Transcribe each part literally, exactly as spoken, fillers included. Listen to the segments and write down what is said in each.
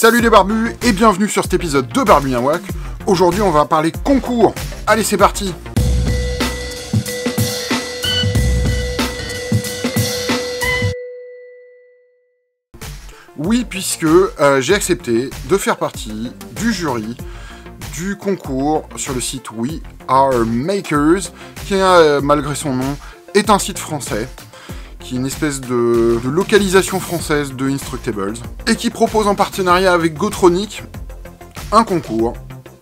Salut les barbus et bienvenue sur cet épisode de BarbuNawak. Aujourd'hui on va parler concours. Allez c'est parti. Oui, puisque euh, j'ai accepté de faire partie du jury du concours sur le site OuiAreMakers, qui euh, malgré son nom est un site français, qui est une espèce de, de localisation française de Instructables, et qui propose en partenariat avec Gotronic un concours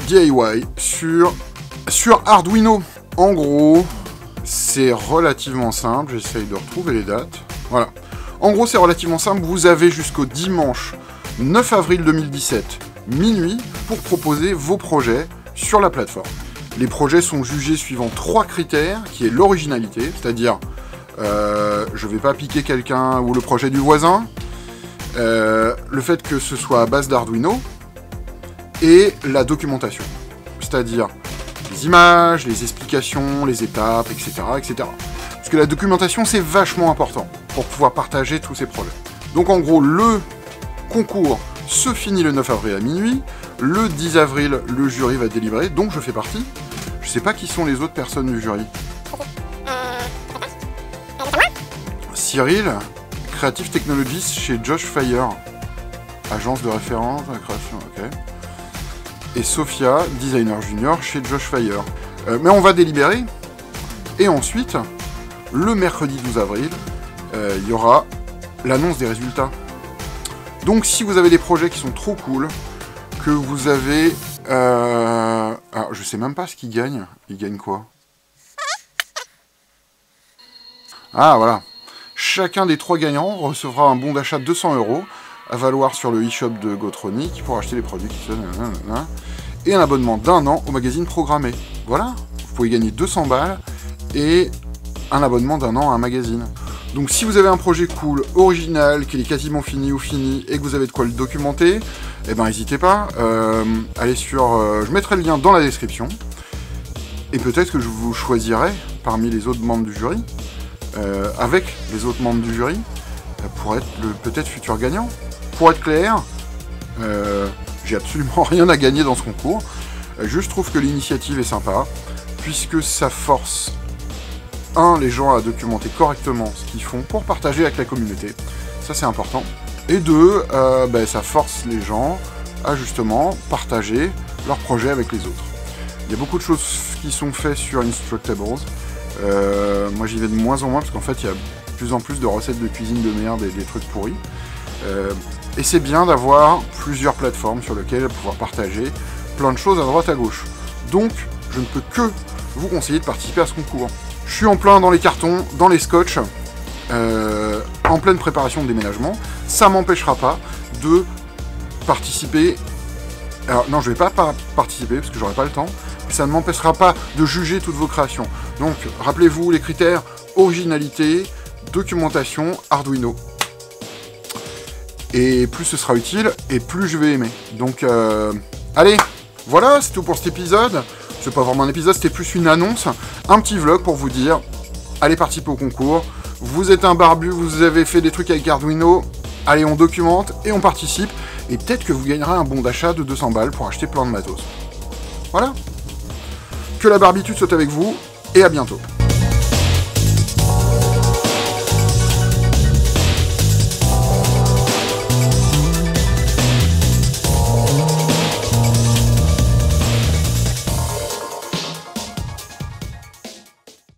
D I Y sur, sur Arduino. En gros, c'est relativement simple, j'essaye de retrouver les dates, voilà. En gros, c'est relativement simple, vous avez jusqu'au dimanche neuf avril deux mille dix-sept, minuit, pour proposer vos projets sur la plateforme. Les projets sont jugés suivant trois critères, qui est l'originalité, c'est-à-dire euh, je ne vais pas piquer quelqu'un ou le projet du voisin, euh, le fait que ce soit à base d'Arduino, et la documentation, c'est-à-dire les images, les explications, les étapes, et cetera, et cetera. Parce que la documentation, c'est vachement important pour pouvoir partager tous ces projets. Donc en gros, le concours se finit le neuf avril à minuit, le dix avril, le jury va délibérer, donc je fais partie. Je sais pas qui sont les autres personnes du jury. Cyril, Creative Technologist chez Josh Fire, agence de référence à la création, ok. Et Sophia, designer junior chez Josh Fire. Euh, mais on va délibérer, et ensuite, le mercredi douze avril, il euh, y aura l'annonce des résultats. Donc si vous avez des projets qui sont trop cool, que vous avez... Euh... Alors, je sais même pas ce qu'ils gagnent. Ils gagnent quoi? Ah, voilà. Chacun des trois gagnants recevra un bon d'achat de deux cents euros, à valoir sur le e-shop de Gotronic, pour acheter les produits qui sont... Et un abonnement d'un an au magazine programmé. Voilà. Vous pouvez gagner deux cents balles et un abonnement d'un an à un magazine. Donc si vous avez un projet cool, original, qu'il est quasiment fini ou fini, et que vous avez de quoi le documenter, eh ben n'hésitez pas, euh, allez sur... Euh, je mettrai le lien dans la description, et peut-être que je vous choisirai parmi les autres membres du jury, euh, avec les autres membres du jury, pour être le peut-être futur gagnant. Pour être clair, euh, j'ai absolument rien à gagner dans ce concours, juste trouve que l'initiative est sympa, puisque ça force... un, les gens à documenter correctement ce qu'ils font pour partager avec la communauté, ça c'est important, et deux, euh, bah, ça force les gens à justement partager leurs projets avec les autres. Il y a beaucoup de choses qui sont faites sur Instructables, euh, moi j'y vais de moins en moins parce qu'en fait il y a de plus en plus de recettes de cuisine de merde et des trucs pourris, euh, et c'est bien d'avoir plusieurs plateformes sur lesquelles pouvoir partager plein de choses à droite à gauche. Donc je ne peux que vous conseiller de participer à ce concours. Je suis en plein dans les cartons, dans les scotch, euh, en pleine préparation de déménagement. Ça m'empêchera pas de participer... Alors non, je vais pas, pas participer parce que j'aurai pas le temps. Mais ça ne m'empêchera pas de juger toutes vos créations. Donc, rappelez-vous les critères originalité, documentation, Arduino. Et plus ce sera utile, et plus je vais aimer. Donc, euh, allez, voilà, c'est tout pour cet épisode. C'est pas vraiment un épisode, c'était plus une annonce, un petit vlog pour vous dire, allez participer au concours, vous êtes un barbu, vous avez fait des trucs avec Arduino, allez on documente et on participe, et peut-être que vous gagnerez un bon d'achat de deux cents balles pour acheter plein de matos. Voilà. Que la barbitude soit avec vous, et à bientôt.